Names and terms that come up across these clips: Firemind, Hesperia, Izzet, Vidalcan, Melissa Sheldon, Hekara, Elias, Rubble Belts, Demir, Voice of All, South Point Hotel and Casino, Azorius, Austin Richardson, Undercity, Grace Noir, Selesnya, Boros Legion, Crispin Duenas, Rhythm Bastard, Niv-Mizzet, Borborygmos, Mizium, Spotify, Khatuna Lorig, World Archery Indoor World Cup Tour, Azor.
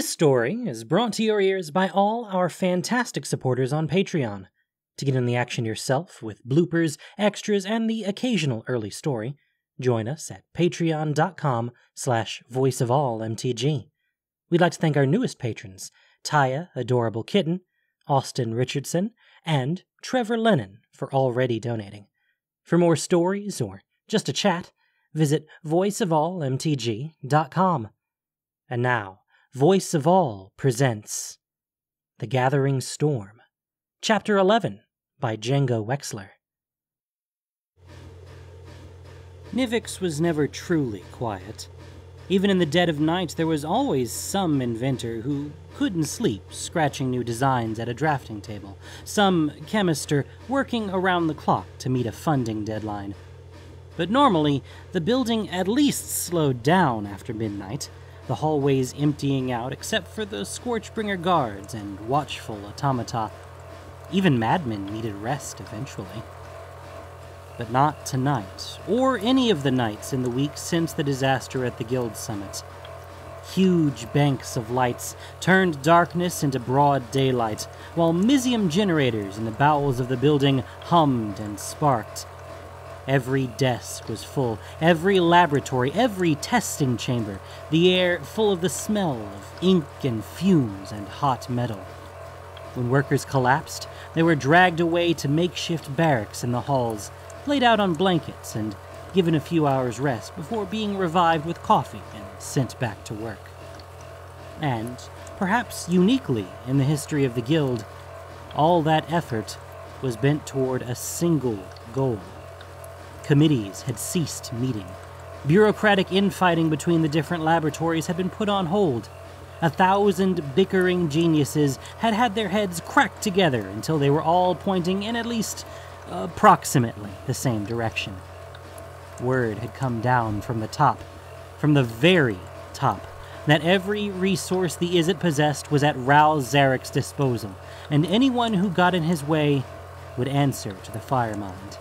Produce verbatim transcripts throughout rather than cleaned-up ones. This story is brought to your ears by all our fantastic supporters on Patreon. To get in the action yourself with bloopers, extras, and the occasional early story, join us at patreon.com slash voiceofallmtg. We'd like to thank our newest patrons, Taya, Adorable Kitten, Austin Richardson, and Trevor Lennon for already donating. For more stories or just a chat, visit voice of all m t g dot com. And now, Voice of All presents The Gathering Storm, Chapter eleven, by Django Wexler. Nivix was never truly quiet. Even in the dead of night, there was always some inventor who couldn't sleep scratching new designs at a drafting table, some chemister working around the clock to meet a funding deadline. But normally, the building at least slowed down after midnight, the hallways emptying out except for the Scorchbringer guards and watchful automata. Even madmen needed rest eventually. But not tonight, or any of the nights in the week since the disaster at the Guild Summit. Huge banks of lights turned darkness into broad daylight, while Mizium generators in the bowels of the building hummed and sparked. Every desk was full, every laboratory, every testing chamber, the air full of the smell of ink and fumes and hot metal. When workers collapsed, they were dragged away to makeshift barracks in the halls, laid out on blankets and given a few hours' rest before being revived with coffee and sent back to work. And, perhaps uniquely in the history of the Guild, all that effort was bent toward a single goal. Committees had ceased meeting. Bureaucratic infighting between the different laboratories had been put on hold. A thousand bickering geniuses had had their heads cracked together until they were all pointing in at least approximately the same direction. Word had come down from the top, from the very top, that every resource the Izzet possessed was at Ral Zarek's disposal, and anyone who got in his way would answer to the Firemind.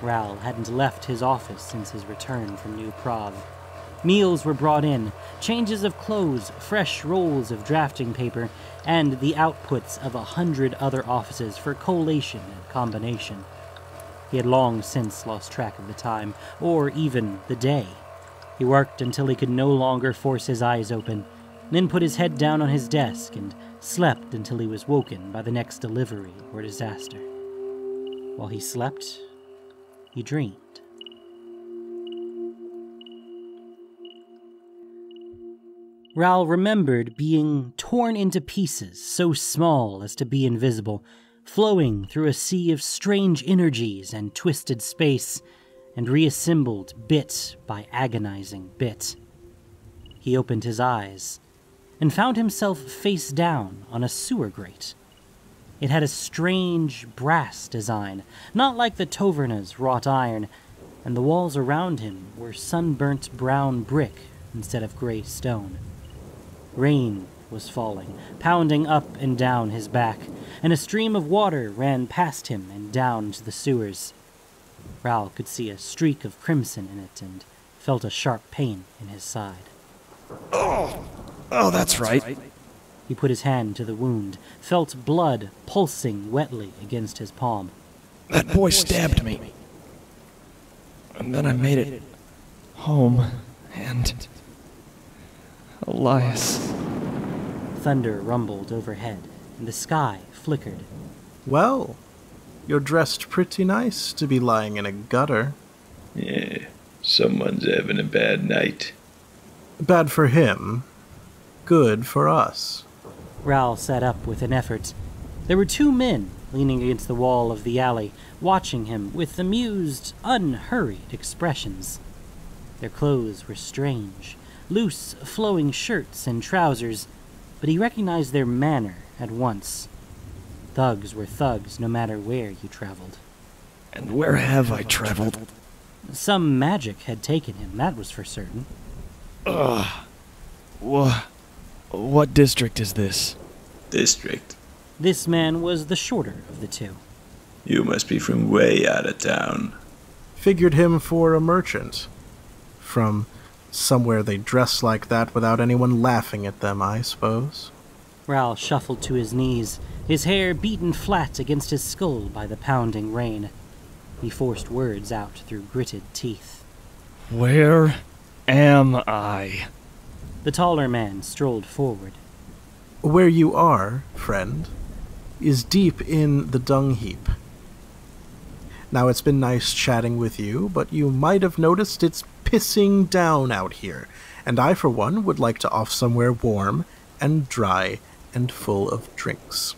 Ral hadn't left his office since his return from New Prav. Meals were brought in, changes of clothes, fresh rolls of drafting paper, and the outputs of a hundred other offices for collation and combination. He had long since lost track of the time, or even the day. He worked until he could no longer force his eyes open, then put his head down on his desk and slept until he was woken by the next delivery or disaster. While he slept, he dreamed. Ral remembered being torn into pieces so small as to be invisible, flowing through a sea of strange energies and twisted space, and reassembled bit by agonizing bit. He opened his eyes and found himself face down on a sewer grate. It had a strange brass design, not like the Toverna's wrought iron, and the walls around him were sunburnt brown brick instead of gray stone. Rain was falling, pounding up and down his back, and a stream of water ran past him and down to the sewers. Ral could see a streak of crimson in it and felt a sharp pain in his side. Oh, oh that's right. That's right. He put his hand to the wound, felt blood pulsing wetly against his palm. That boy stabbed me. And then I made it home, and Elias. Thunder rumbled overhead, and the sky flickered. Well, you're dressed pretty nice to be lying in a gutter. Yeah, someone's having a bad night. Bad for him. Good for us. Ral sat up with an effort. There were two men leaning against the wall of the alley, watching him with amused, unhurried expressions. Their clothes were strange, loose, flowing shirts and trousers, but he recognized their manner at once. Thugs were thugs no matter where you traveled. And where have I traveled? Some magic had taken him, that was for certain. Ugh. Wha- What district is this? District. This man was the shorter of the two. You must be from way out of town. Figured him for a merchant. From Somewhere they dress like that without anyone laughing at them, I suppose. Ral shuffled to his knees, his hair beaten flat against his skull by the pounding rain. He forced words out through gritted teeth. Where am I? The taller man strolled forward. Where you are, friend, is deep in the dung heap. Now, it's been nice chatting with you, but you might have noticed it's pissing down out here, and I, for one, would like to off somewhere warm and dry and full of drinks.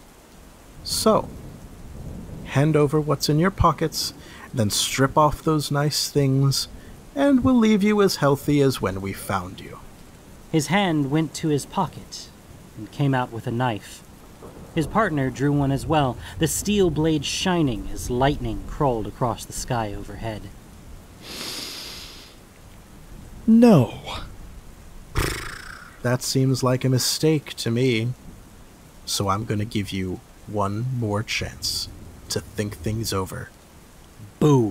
So, hand over what's in your pockets, then strip off those nice things, and we'll leave you as healthy as when we found you. His hand went to his pocket and came out with a knife. His partner drew one as well, the steel blade shining as lightning crawled across the sky overhead. No. That seems like a mistake to me. So I'm gonna give you one more chance to think things over. Boom.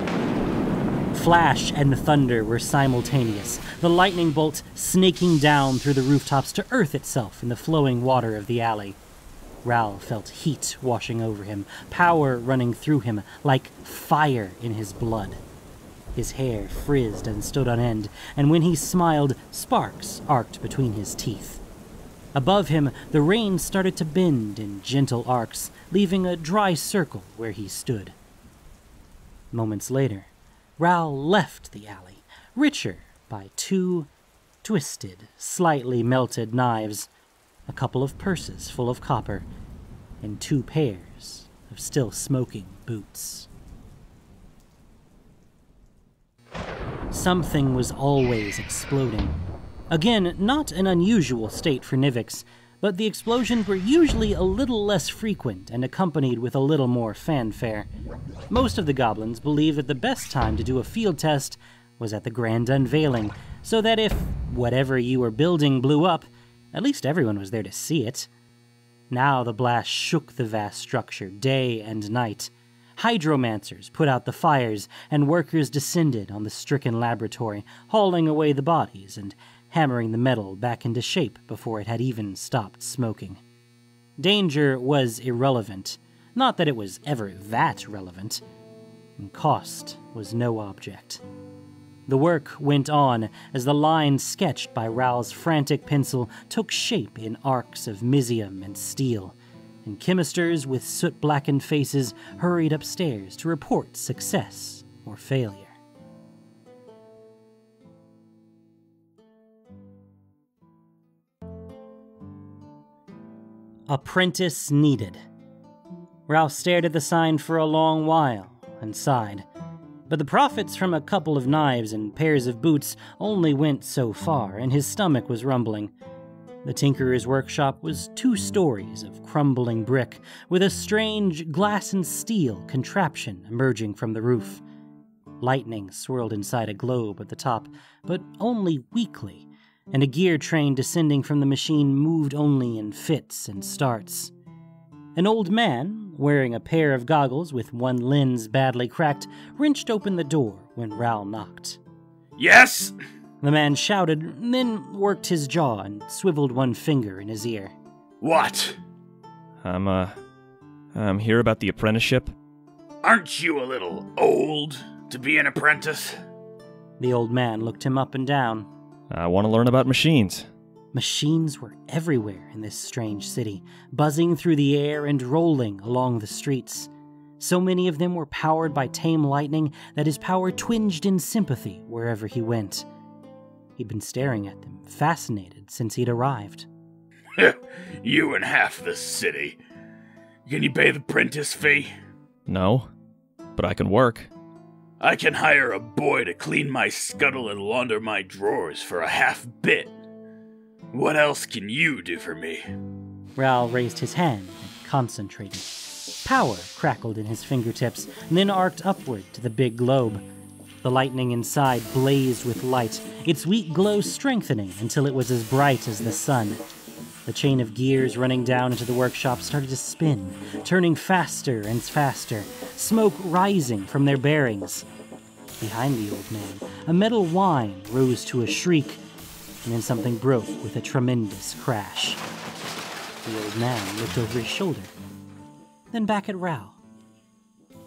Flash and thunder were simultaneous, the lightning bolt snaking down through the rooftops to earth itself in the flowing water of the alley. Ral felt heat washing over him, power running through him like fire in his blood. His hair frizzed and stood on end, and when he smiled, sparks arced between his teeth. Above him, the rain started to bend in gentle arcs, leaving a dry circle where he stood. Moments later, Ral left the alley, richer by two twisted, slightly melted knives, a couple of purses full of copper, and two pairs of still-smoking boots. Something was always exploding. Again, not an unusual state for Nivix, but the explosions were usually a little less frequent and accompanied with a little more fanfare. Most of the goblins believed that the best time to do a field test was at the grand unveiling, so that if whatever you were building blew up, at least everyone was there to see it. Now the blast shook the vast structure day and night. Hydromancers put out the fires, and workers descended on the stricken laboratory, hauling away the bodies and hammering the metal back into shape before it had even stopped smoking. Danger was irrelevant, not that it was ever that relevant, and cost was no object. The work went on as the line sketched by Ral's frantic pencil took shape in arcs of misium and steel, and chemisters with soot-blackened faces hurried upstairs to report success or failure. Apprentice needed. Ral stared at the sign for a long while and sighed. But the profits from a couple of knives and pairs of boots only went so far, and his stomach was rumbling. The tinkerer's workshop was two stories of crumbling brick, with a strange glass and steel contraption emerging from the roof. Lightning swirled inside a globe at the top, but only weakly, and a gear train descending from the machine moved only in fits and starts. An old man, wearing a pair of goggles with one lens badly cracked, wrenched open the door when Ral knocked. Yes! The man shouted, then worked his jaw and swiveled one finger in his ear. What? I'm, uh, I'm here about the apprenticeship. Aren't you a little old to be an apprentice? The old man looked him up and down. I want to learn about machines. Machines were everywhere in this strange city, buzzing through the air and rolling along the streets. So many of them were powered by tame lightning that his power twinged in sympathy wherever he went. He'd been staring at them, fascinated, since he'd arrived. You and half the city. Can you pay the apprentice fee? No, but I can work. I can hire a boy to clean my scuttle and launder my drawers for a half bit. What else can you do for me? Ral raised his hand and concentrated. Power crackled in his fingertips, and then arced upward to the big globe. The lightning inside blazed with light, its weak glow strengthening until it was as bright as the sun. The chain of gears running down into the workshop started to spin, turning faster and faster, smoke rising from their bearings. Behind the old man, a metal whine rose to a shriek, and then something broke with a tremendous crash. The old man looked over his shoulder, then back at Ral.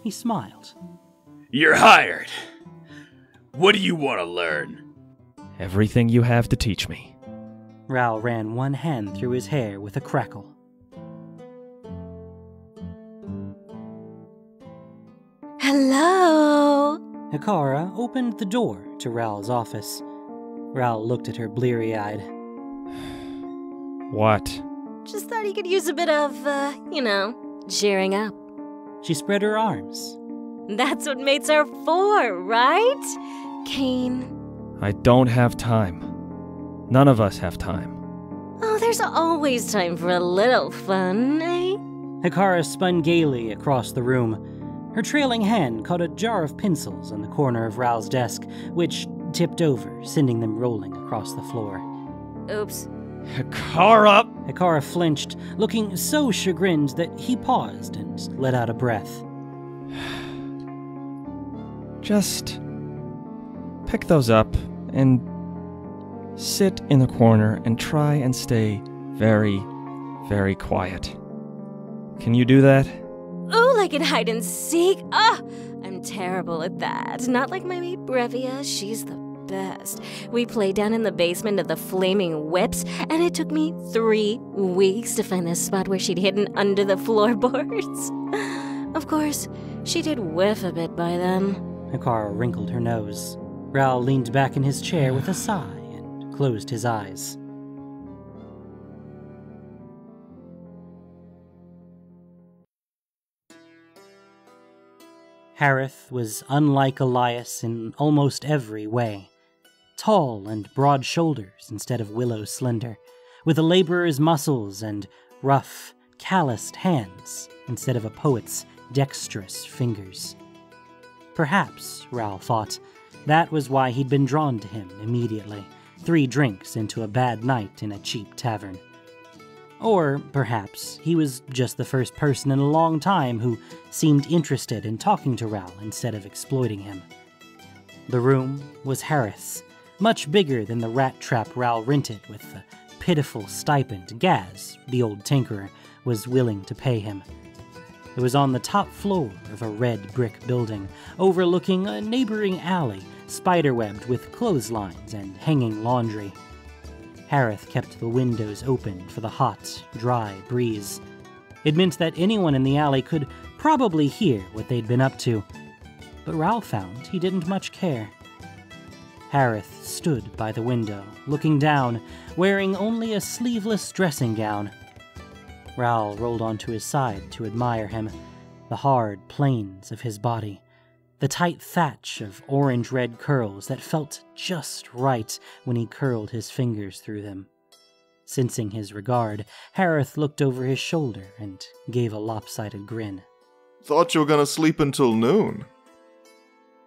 He smiled. You're hired. What do you want to learn? Everything you have to teach me. Ral ran one hand through his hair with a crackle. Hello! Hekara opened the door to Ral's office. Ral looked at her bleary-eyed. What? Just thought he could use a bit of, uh, you know, cheering up. She spread her arms. That's what mates are for, right, Kane? I don't have time. None of us have time. Oh, there's always time for a little fun, eh? Hekara spun gaily across the room. Her trailing hand caught a jar of pencils on the corner of Ral's desk, which tipped over, sending them rolling across the floor. Oops. Hekara! Hekara flinched, looking so chagrined that he paused and let out a breath. Just pick those up and sit in the corner and try and stay very, very quiet. Can you do that? Ooh, like in hide and seek? Ah, oh, I'm terrible at that. Not like my mate Brevia, she's the best. We played down in the basement of the Flaming Whips, and it took me three weeks to find the spot where she'd hidden under the floorboards. Of course, she did whiff a bit by then. Hekara wrinkled her nose. Ral leaned back in his chair with a sigh and closed his eyes. Harith was unlike Elias in almost every way. Tall and broad shoulders instead of willow slender, with a laborer's muscles and rough, calloused hands instead of a poet's dexterous fingers. Perhaps, Ral thought, that was why he'd been drawn to him immediately, three drinks into a bad night in a cheap tavern. Or perhaps he was just the first person in a long time who seemed interested in talking to Ral instead of exploiting him. The room was Harith's, much bigger than the rat trap Ral rented with the pitiful stipend Gaz, the old tinkerer, was willing to pay him. It was on the top floor of a red brick building, overlooking a neighboring alley, spiderwebbed with clotheslines and hanging laundry. Harith kept the windows open for the hot, dry breeze. It meant that anyone in the alley could probably hear what they'd been up to, but Ral found he didn't much care. Harith stood by the window, looking down, wearing only a sleeveless dressing gown. Ral rolled onto his side to admire him, the hard planes of his body, the tight thatch of orange-red curls that felt just right when he curled his fingers through them. Sensing his regard, Harith looked over his shoulder and gave a lopsided grin. Thought you were gonna sleep until noon.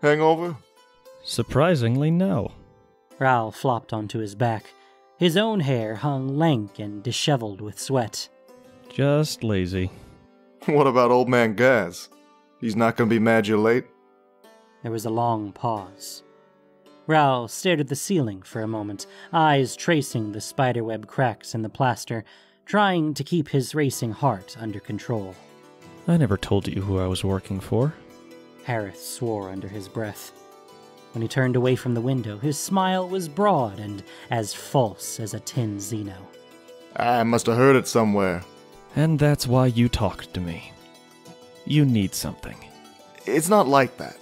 Hangover? Surprisingly, no. Ral flopped onto his back. His own hair hung lank and disheveled with sweat. Just lazy. What about old man Gaz? He's not gonna be mad you're late? There was a long pause. Ral stared at the ceiling for a moment, eyes tracing the spiderweb cracks in the plaster, trying to keep his racing heart under control. I never told you who I was working for. Harith swore under his breath. When he turned away from the window, his smile was broad and as false as a tin Xeno. I must have heard it somewhere. And that's why you talked to me. You need something. It's not like that.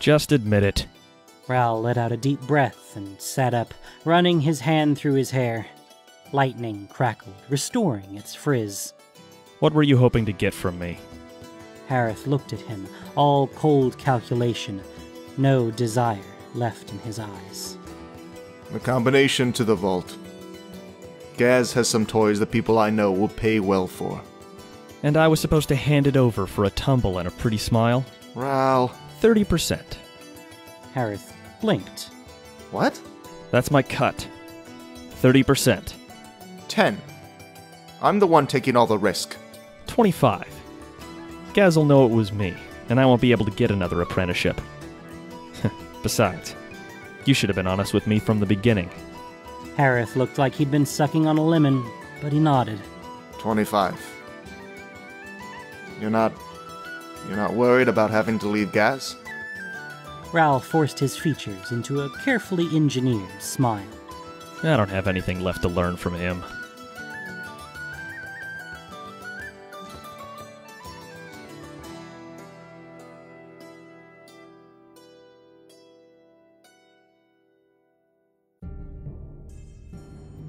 Just admit it. Ral let out a deep breath and sat up, running his hand through his hair. Lightning crackled, restoring its frizz. What were you hoping to get from me? Harith looked at him, all cold calculation, no desire left in his eyes. A combination to the vault. Gaz has some toys that people I know will pay well for. And I was supposed to hand it over for a tumble and a pretty smile? Ral. thirty percent. Harith blinked. What? That's my cut. thirty percent. ten. I'm the one taking all the risk. twenty-five. Gaz will know it was me, and I won't be able to get another apprenticeship. Besides, you should have been honest with me from the beginning. Harith looked like he'd been sucking on a lemon, but he nodded. Twenty-five. You're not... you're not worried about having to leave Gaz? Ral forced his features into a carefully engineered smile. I don't have anything left to learn from him.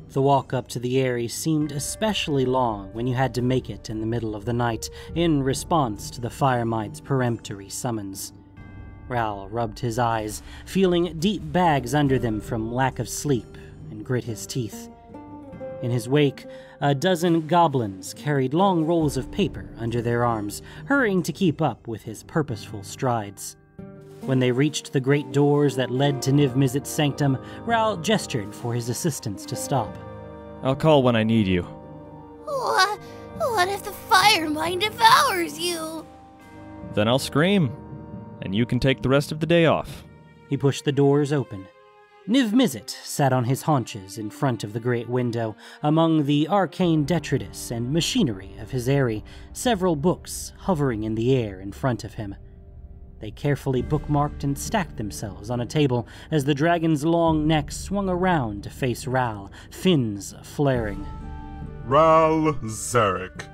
The walk up to the aerie seemed especially long when you had to make it in the middle of the night, in response to the Firemind's peremptory summons. Ral rubbed his eyes, feeling deep bags under them from lack of sleep, and grit his teeth. In his wake, a dozen goblins carried long rolls of paper under their arms, hurrying to keep up with his purposeful strides. When they reached the great doors that led to Niv-Mizzet's sanctum, Ral gestured for his assistants to stop. I'll call when I need you. What? What if the Firemind devours you? Then I'll scream, and you can take the rest of the day off. He pushed the doors open. Niv-Mizzet sat on his haunches in front of the great window, among the arcane detritus and machinery of his aerie, several books hovering in the air in front of him. They carefully bookmarked and stacked themselves on a table as the dragon's long neck swung around to face Ral, fins flaring. Ral Zarek,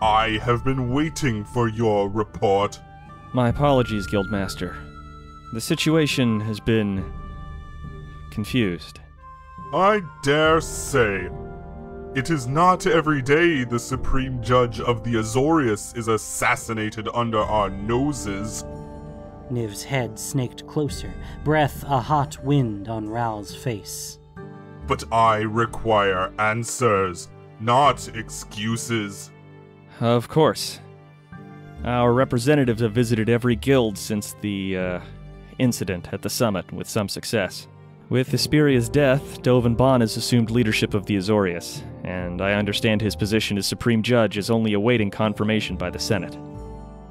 I have been waiting for your report. My apologies, Guildmaster. The situation has been... confused. I dare say. It is not every day the Supreme Judge of the Azorius is assassinated under our noses. Niv's head snaked closer, breath a hot wind on Ral's face. But I require answers, not excuses. Of course. Our representatives have visited every guild since the, uh, incident at the summit with some success. With Hesperia's death, Dovin Baan has assumed leadership of the Azorius, and I understand his position as Supreme Judge is only awaiting confirmation by the Senate.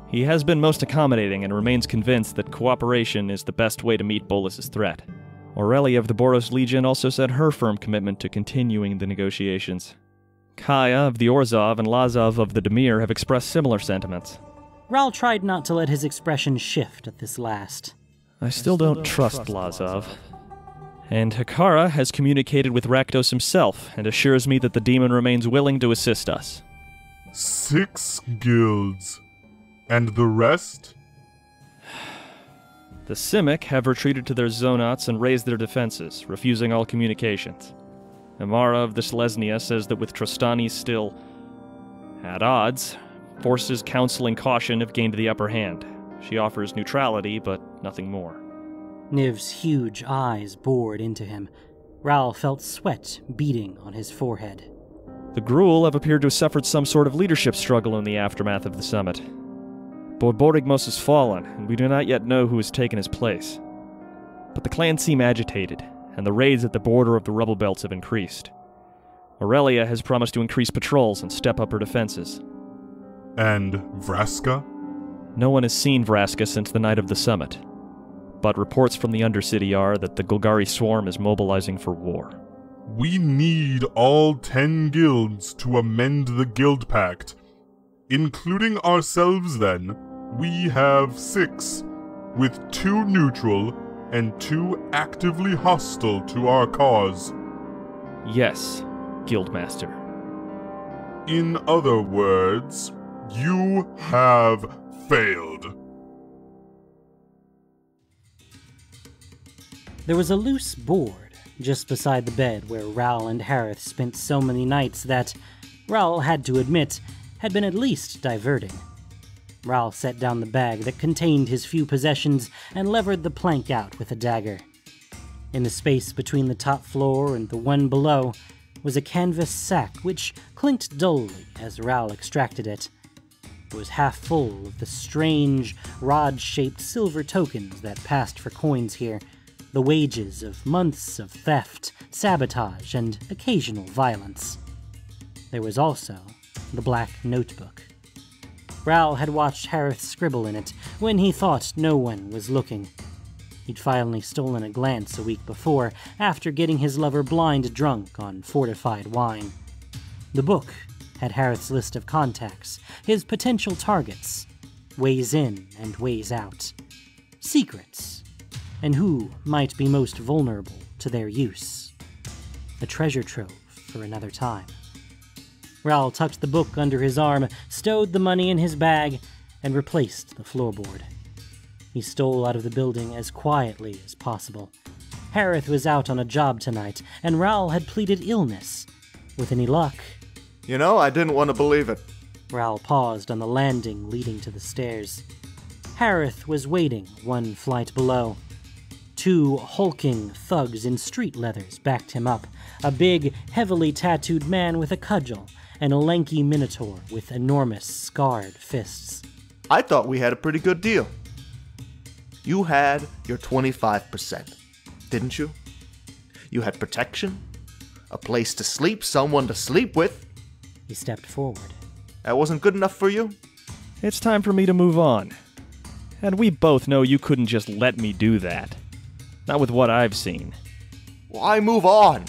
He has been most accommodating and remains convinced that cooperation is the best way to meet Bolas's threat. Aurelia of the Boros Legion also said her firm commitment to continuing the negotiations. Kaya of the Orzhov and Lazav of the Demir have expressed similar sentiments. Ral tried not to let his expression shift at this last. I still, I still don't, don't trust, trust Lazav. Lazav. And Hekara has communicated with Rakdos himself and assures me that the demon remains willing to assist us. Six guilds. And the rest? The Simic have retreated to their zonats and raised their defenses, refusing all communications. Amara of the Selesnya says that with Trostani still at odds, forces counseling caution have gained the upper hand. She offers neutrality, but nothing more. Niv's huge eyes bored into him. Ral felt sweat beading on his forehead. The Gruul have appeared to have suffered some sort of leadership struggle in the aftermath of the summit. Borborygmos has fallen, and we do not yet know who has taken his place. But the clans seem agitated, and the raids at the border of the rubble belts have increased. Aurelia has promised to increase patrols and step up her defenses. And Vraska? No one has seen Vraska since the night of the summit. But reports from the Undercity are that the Golgari Swarm is mobilizing for war. We need all ten guilds to amend the Guild Pact. Including ourselves, then, we have six, with two neutral and two actively hostile to our cause. Yes, Guildmaster. In other words, you have failed. There was a loose board just beside the bed where Ral and Harith spent so many nights that, Ral had to admit, had been at least diverting. Ral set down the bag that contained his few possessions and levered the plank out with a dagger. In the space between the top floor and the one below was a canvas sack which clinked dully as Ral extracted it. It was half full of the strange, rod-shaped silver tokens that passed for coins here, the wages of months of theft, sabotage, and occasional violence. There was also the black notebook. Ral had watched Harith scribble in it when he thought no one was looking. He'd finally stolen a glance a week before, after getting his lover blind drunk on fortified wine. The book had Harith's list of contacts, his potential targets, ways in and ways out, secrets, and who might be most vulnerable to their use. A treasure trove for another time. Ral tucked the book under his arm, stowed the money in his bag, and replaced the floorboard. He stole out of the building as quietly as possible. Harith was out on a job tonight, and Ral had pleaded illness. With any luck... You know, I didn't want to believe it. Ral paused on the landing leading to the stairs. Harith was waiting one flight below. Two hulking thugs in street leathers backed him up, a big, heavily tattooed man with a cudgel, and a lanky minotaur with enormous, scarred fists. I thought we had a pretty good deal. You had your twenty-five percent, didn't you? You had protection, a place to sleep, someone to sleep with. He stepped forward. That wasn't good enough for you? It's time for me to move on. And we both know you couldn't just let me do that. Not with what I've seen. Why move on?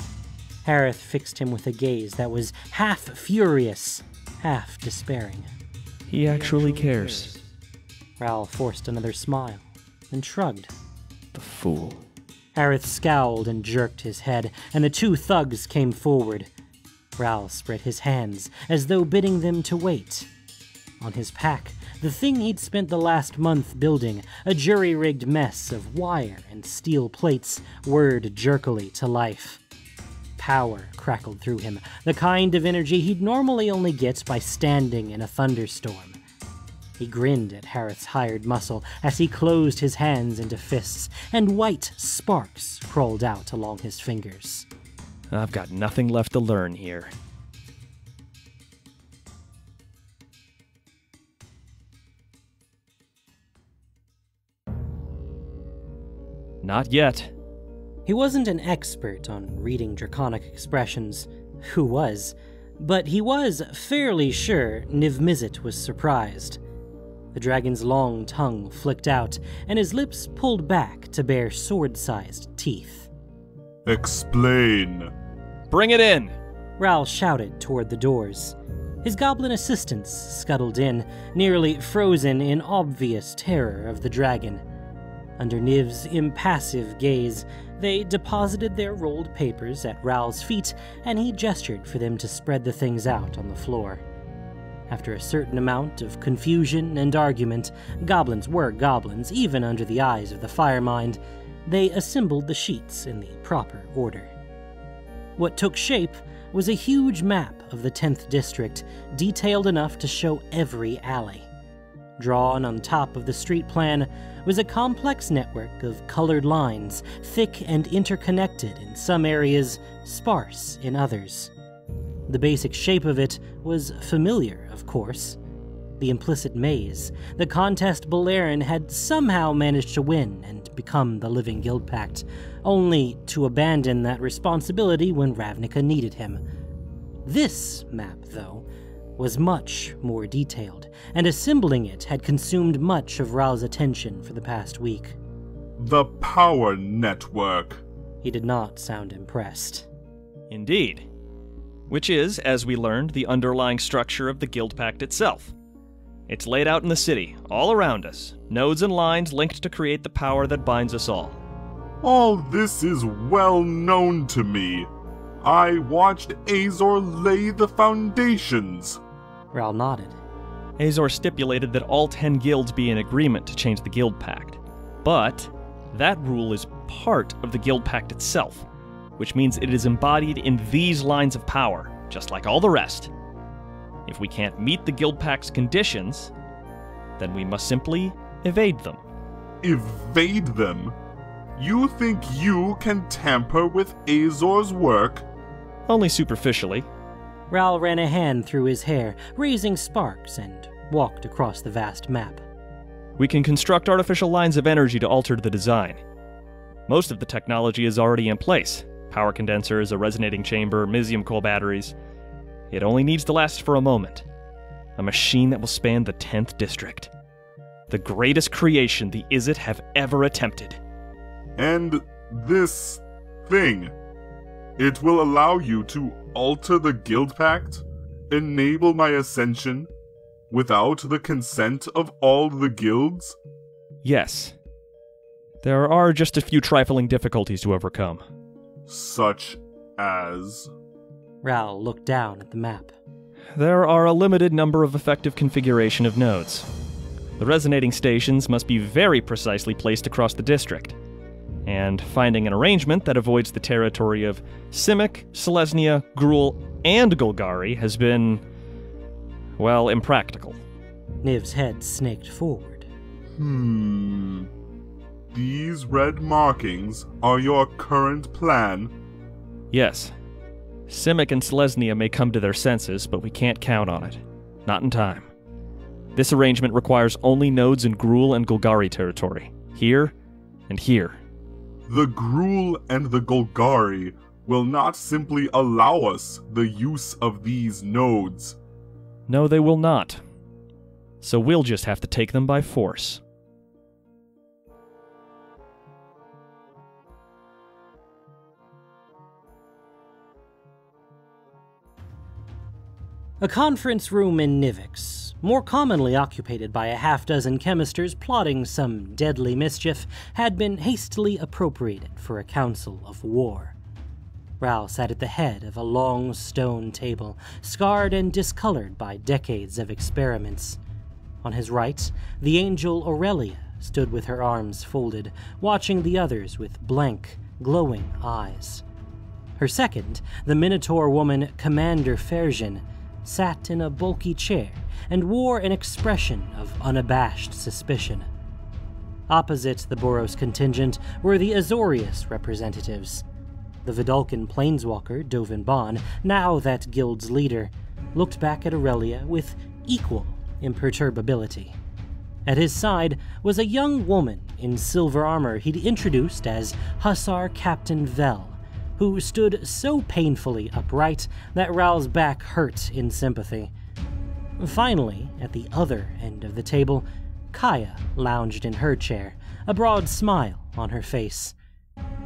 Harith fixed him with a gaze that was half furious, half despairing. He actually cares. Ral forced another smile and shrugged. The fool. Harith scowled and jerked his head, and the two thugs came forward. Ral spread his hands, as though bidding them to wait. On his pack, the thing he'd spent the last month building, a jury-rigged mess of wire and steel plates, whirred jerkily to life. Power crackled through him, the kind of energy he'd normally only get by standing in a thunderstorm. He grinned at Harith's hired muscle as he closed his hands into fists, and white sparks crawled out along his fingers. I've got nothing left to learn here. Not yet. He wasn't an expert on reading draconic expressions. Who was? But he was fairly sure Niv-Mizzet was surprised. The dragon's long tongue flicked out, and his lips pulled back to bare sword-sized teeth. Explain. Bring it in! Ral shouted toward the doors. His goblin assistants scuttled in, nearly frozen in obvious terror of the dragon. Under Niv's impassive gaze, they deposited their rolled papers at Ral's feet, and he gestured for them to spread the things out on the floor. After a certain amount of confusion and argument, goblins were goblins even under the eyes of the Firemind, they assembled the sheets in the proper order. What took shape was a huge map of the Tenth District, detailed enough to show every alley. Drawn on top of the street plan was a complex network of colored lines, thick and interconnected in some areas, sparse in others. The basic shape of it was familiar, of course. The implicit maze, the contest Balerin had somehow managed to win and become the living Guild Pact, only to abandon that responsibility when Ravnica needed him. This map, though, was much more detailed, and assembling it had consumed much of Ral's attention for the past week. The power network. He did not sound impressed. Indeed. Which is, as we learned, the underlying structure of the Guild Pact itself. It's laid out in the city, all around us, nodes and lines linked to create the power that binds us all. All this is well known to me. I watched Azor lay the foundations. Ral nodded. Azor stipulated that all ten guilds be in agreement to change the Guild Pact. But that rule is part of the Guild Pact itself, which means it is embodied in these lines of power, just like all the rest. If we can't meet the Guild Pact's conditions, then we must simply evade them. Evade them? You think you can tamper with Azor's work? Only superficially. Ral ran a hand through his hair, raising sparks, and walked across the vast map. We can construct artificial lines of energy to alter the design. Most of the technology is already in place. Power condensers, a resonating chamber, Mizium coil batteries. It only needs to last for a moment. A machine that will span the tenth district. The greatest creation the Izzet have ever attempted. and this thing. It will allow you to alter the Guild Pact, enable my ascension, without the consent of all the guilds? Yes. There are just a few trifling difficulties to overcome. Such as? Ral looked down at the map. There are a limited number of effective configuration of nodes. The resonating stations must be very precisely placed across the district, and finding an arrangement that avoids the territory of Simic, Selesnya, Gruul, and Golgari has been, well, impractical. Niv's head snaked forward. Hmm. These red markings are your current plan? Yes. Simic and Selesnya may come to their senses, but we can't count on it. Not in time. This arrangement requires only nodes in Gruul and Golgari territory. Here and here. The Gruul and the Golgari will not simply allow us the use of these nodes. No, they will not. So we'll just have to take them by force. A conference room in Nivix, more commonly occupied by a half-dozen chemisters plotting some deadly mischief, had been hastily appropriated for a council of war. Ral sat at the head of a long stone table, scarred and discolored by decades of experiments. On his right, the angel Aurelia stood with her arms folded, watching the others with blank, glowing eyes. Her second, the Minotaur woman Commander Ferzhin, sat in a bulky chair and wore an expression of unabashed suspicion. Opposite the Boros contingent were the Azorius representatives. The Vidalcan planeswalker, Dovin Baan, now that guild's leader, looked back at Aurelia with equal imperturbability. At his side was a young woman in silver armor he'd introduced as Hussar Captain Vel, who stood so painfully upright that Ral's back hurt in sympathy. Finally, at the other end of the table, Kaya lounged in her chair, a broad smile on her face.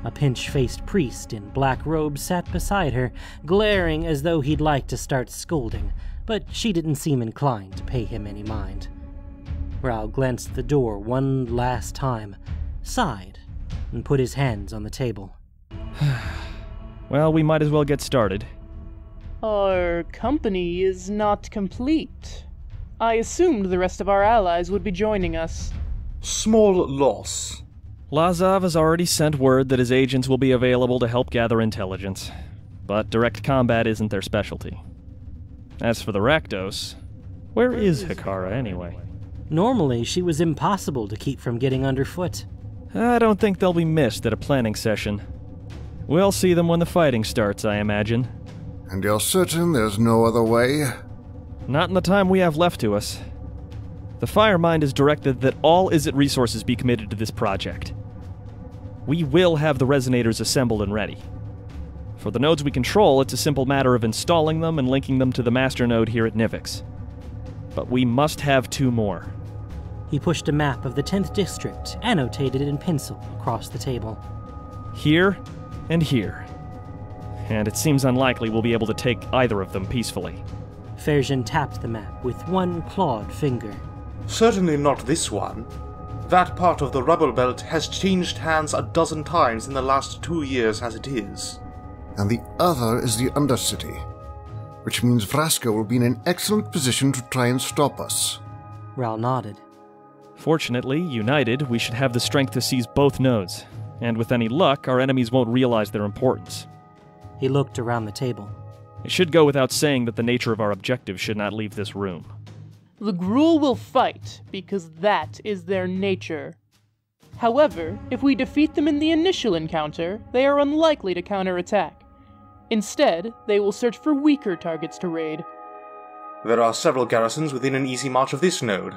A pinch-faced priest in black robes sat beside her, glaring as though he'd like to start scolding, but she didn't seem inclined to pay him any mind. Ral glanced at the door one last time, sighed, and put his hands on the table. Well, we might as well get started. Our company is not complete. I assumed the rest of our allies would be joining us. Small loss. Lazav has already sent word that his agents will be available to help gather intelligence, but direct combat isn't their specialty. As for the Rakdos, where, where is, is Hekara anyway? Normally, she was impossible to keep from getting underfoot. I don't think they'll be missed at a planning session. We'll see them when the fighting starts, I imagine. And you're certain there's no other way? Not in the time we have left to us. The Firemind has directed that all Izzet resources be committed to this project. We will have the resonators assembled and ready. For the nodes we control, it's a simple matter of installing them and linking them to the master node here at Nivix. But we must have two more. He pushed a map of the Tenth District, annotated in pencil, across the table. Here and here. And it seems unlikely we'll be able to take either of them peacefully. Ferzhin tapped the map with one clawed finger. Certainly not this one. That part of the rubble belt has changed hands a dozen times in the last two years as it is. And the other is the Undercity, which means Vraska will be in an excellent position to try and stop us. Ral nodded. Fortunately, united, we should have the strength to seize both nodes. And with any luck, our enemies won't realize their importance. He looked around the table. It should go without saying that the nature of our objective should not leave this room. The Gruul will fight, because that is their nature. However, if we defeat them in the initial encounter, they are unlikely to counterattack. Instead, they will search for weaker targets to raid. There are several garrisons within an easy march of this node,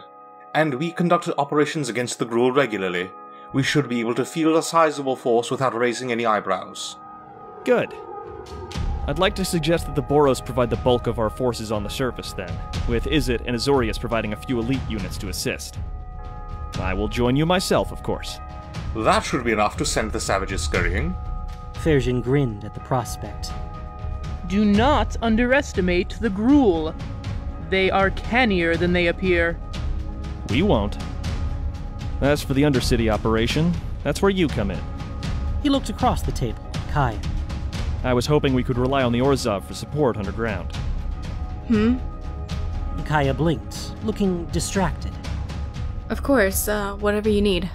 and we conducted operations against the Gruul regularly. We should be able to field a sizable force without raising any eyebrows. Good. I'd like to suggest that the Boros provide the bulk of our forces on the surface then, with Izzet and Azorius providing a few elite units to assist. I will join you myself, of course. That should be enough to send the savages scurrying. Ferzhin grinned at the prospect. Do not underestimate the Gruul. They are cannier than they appear. We won't. As for the Undercity operation, that's where you come in. He looked across the table at Kaya. I was hoping we could rely on the Orzhov for support underground. Hmm? Kaya blinked, looking distracted. Of course, uh, whatever you need.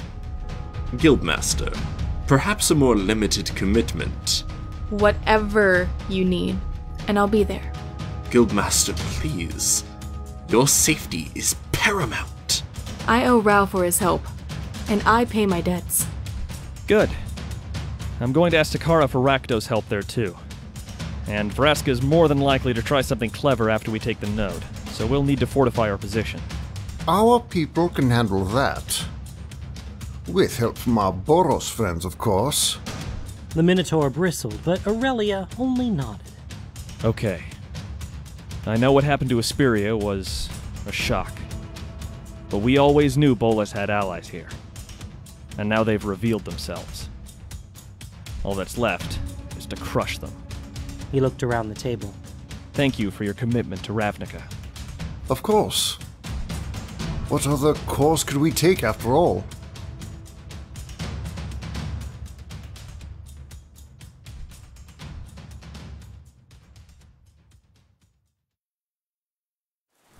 Guildmaster, perhaps a more limited commitment. Whatever you need, and I'll be there. Guildmaster, please. Your safety is paramount. I owe Ral for his help, and I pay my debts. Good. I'm going to ask Hekara for Rakdos' help there too. And Vraska is more than likely to try something clever after we take the node, so we'll need to fortify our position. Our people can handle that. With help from our Boros friends, of course. The Minotaur bristled, but Aurelia only nodded. Okay. I know what happened to Asperia was a shock. But we always knew Bolas had allies here. And now they've revealed themselves. All that's left is to crush them. He looked around the table. Thank you for your commitment to Ravnica. Of course. What other course could we take after all?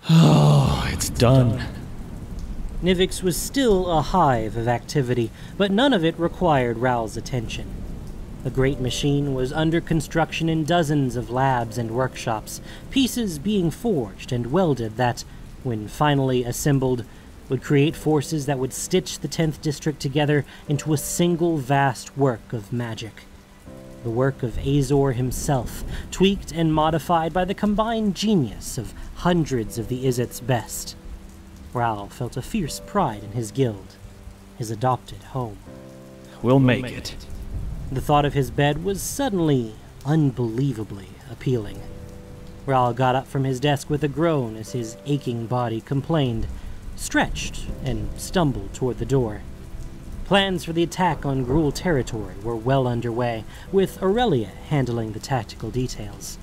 Oh, it's done. Nivix was still a hive of activity, but none of it required Ral's attention. The great machine was under construction in dozens of labs and workshops, pieces being forged and welded that, when finally assembled, would create forces that would stitch the Tenth District together into a single vast work of magic. The work of Azor himself, tweaked and modified by the combined genius of hundreds of the Izzet's best. Ral felt a fierce pride in his guild, his adopted home. We'll make it. The thought of his bed was suddenly, unbelievably appealing. Ral got up from his desk with a groan as his aching body complained, stretched, and stumbled toward the door. Plans for the attack on Gruul territory were well underway, with Aurelia handling the tactical details.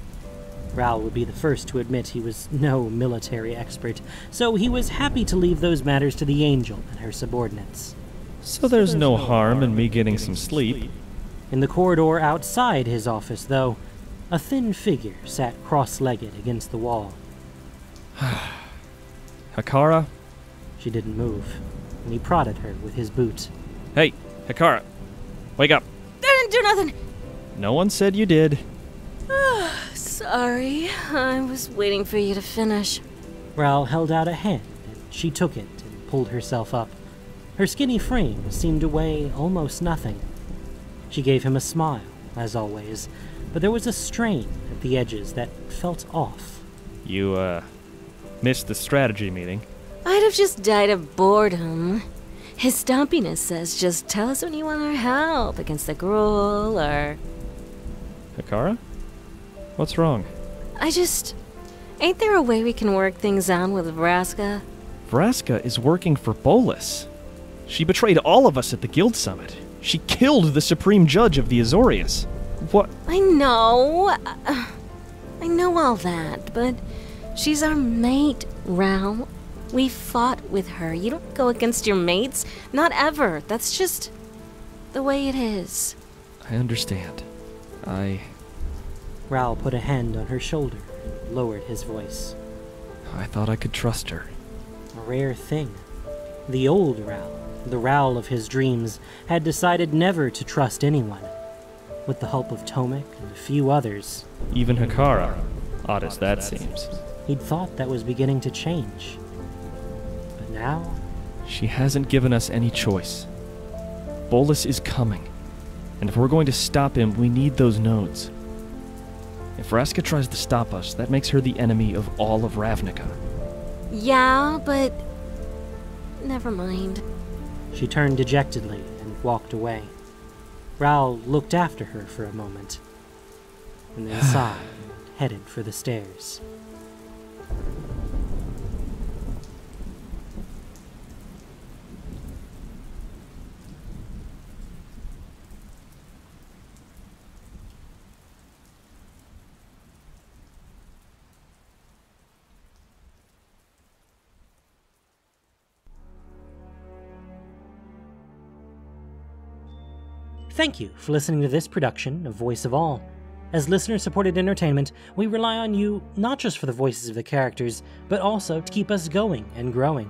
Ral would be the first to admit he was no military expert, so he was happy to leave those matters to the Angel and her subordinates. So there's no harm in me getting some sleep. In the corridor outside his office, though, a thin figure sat cross-legged against the wall. Hekara? She didn't move, and he prodded her with his boot. Hey, Hekara, wake up. I didn't do nothing. No one said you did. Oh, sorry, I was waiting for you to finish. Ral held out a hand, and she took it and pulled herself up. Her skinny frame seemed to weigh almost nothing. She gave him a smile, as always, but there was a strain at the edges that felt off. You, uh, missed the strategy meeting. I'd have just died of boredom. His stompiness says just tell us when you want our help against the Gruul, or... Hekara? What's wrong? I just... Ain't there a way we can work things out with Vraska? Vraska is working for Bolas. She betrayed all of us at the Guild Summit. She killed the Supreme Judge of the Azorius. What? I know. Uh, I know all that, but she's our mate, Ral. We fought with her. You don't go against your mates. Not ever. That's just the way it is. I understand. I... Ral put a hand on her shoulder and lowered his voice. I thought I could trust her. A rare thing. The old Ral. The Ral of his dreams, had decided never to trust anyone. With the help of Tomek and a few others. Even Hekara, odd as that seems. He'd thought that was beginning to change. But now? She hasn't given us any choice. Bolas is coming. And if we're going to stop him, we need those nodes. If Vraska tries to stop us, that makes her the enemy of all of Ravnica. Yeah, but... never mind. She turned dejectedly and walked away. Ral looked after her for a moment, and then sighed and headed for the stairs. Thank you for listening to this production of Voice of All. As listener-supported entertainment, we rely on you not just for the voices of the characters, but also to keep us going and growing.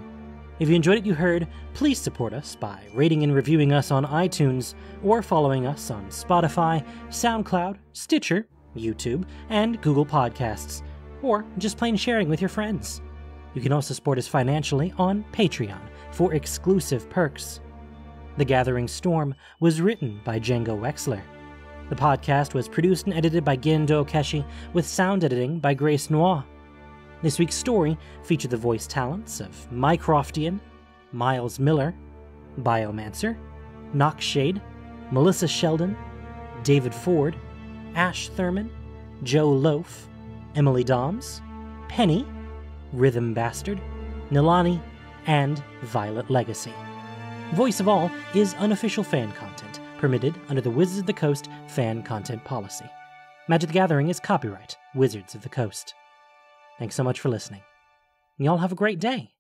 If you enjoyed what you heard, please support us by rating and reviewing us on iTunes, or following us on Spotify, SoundCloud, Stitcher, YouTube, and Google Podcasts, or just plain sharing with your friends. You can also support us financially on Patreon for exclusive perks. The Gathering Storm was written by Django Wexler. The podcast was produced and edited by Gendo Keshi, with sound editing by Grace Noir. This week's story featured the voice talents of Mycroftian, Miles Miller, Biomancer, Noxshade, Melissa Sheldon, David Ford, Ash Thurman, Joe Loaf, Emily Doms, Penny, Rhythm Bastard, Nilani, and Violet Legacy. Voice of All is unofficial fan content, permitted under the Wizards of the Coast fan content policy. Magic the Gathering is copyright Wizards of the Coast. Thanks so much for listening. Y'all have a great day.